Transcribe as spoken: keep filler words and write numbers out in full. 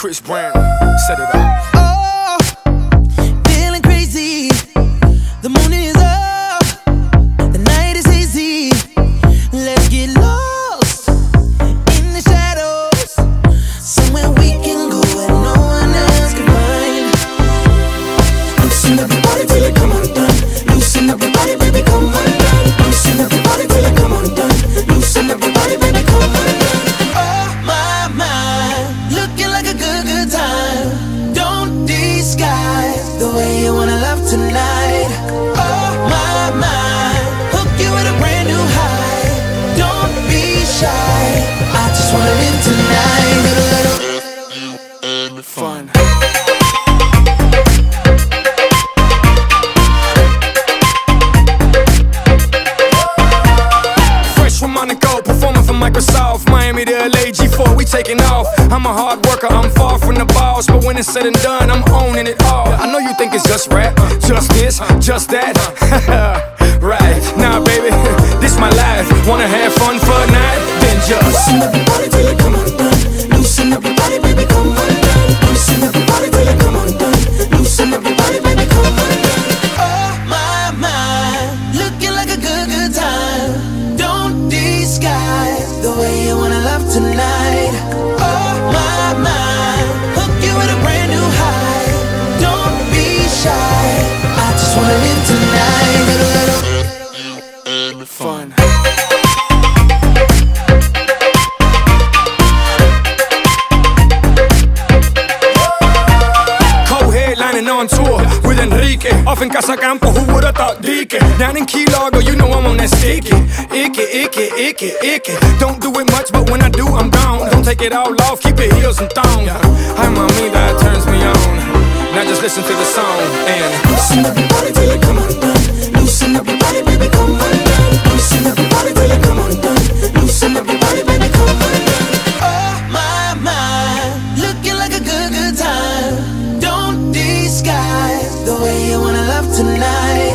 Chris Brown, set it up. Oh, feeling crazy. The moon is up. The night is hazy. Let's get lost in the shadows. Somewhere we can go where no one else can find. Loosen up your body till it come undone. Loosen up your body, baby, come undone. Loosen up your body till it come undone. Loosen up your body, baby, come undone. Fun. Fresh from Monaco, performing for Microsoft. Miami to L A, G four, we taking off. I'm a hard worker, I'm far from the boss, but when it's said and done, I'm owning it all. I know you think it's just rap, just this, just that. Right, nah baby, this my life. Wanna have fun for a night? Then just loosen up your body till it come undone. Loosen up your body, baby, come undone. Loosen up your body till it come undone. Loosen up your body, baby, come undone. Oh my, my, looking like a good, good time. Don't disguise the way you wanna love tonight. Oh my, my, hook you with a brand new high. Don't be shy, I just wanna live tonight. It'll fun. On tour with Enrique, off in Casa Campo, who would've thought Dicky? Down in Key Largo, you know I'm on that sticky. Icky, icky, icky, icky. Don't do it much, but when I do, I'm gone. Don't take it all off, keep your heels and thong. Hi, mommy, that turns me on. Now just listen to the song and loosen up your body till it come undone. Loosen up your body, baby, come undone. Loosen up your body till it come undone. Loosen up your body, baby, come undone. Oh, my, my, looking like a good, good time. Disguise the way you wanna love tonight.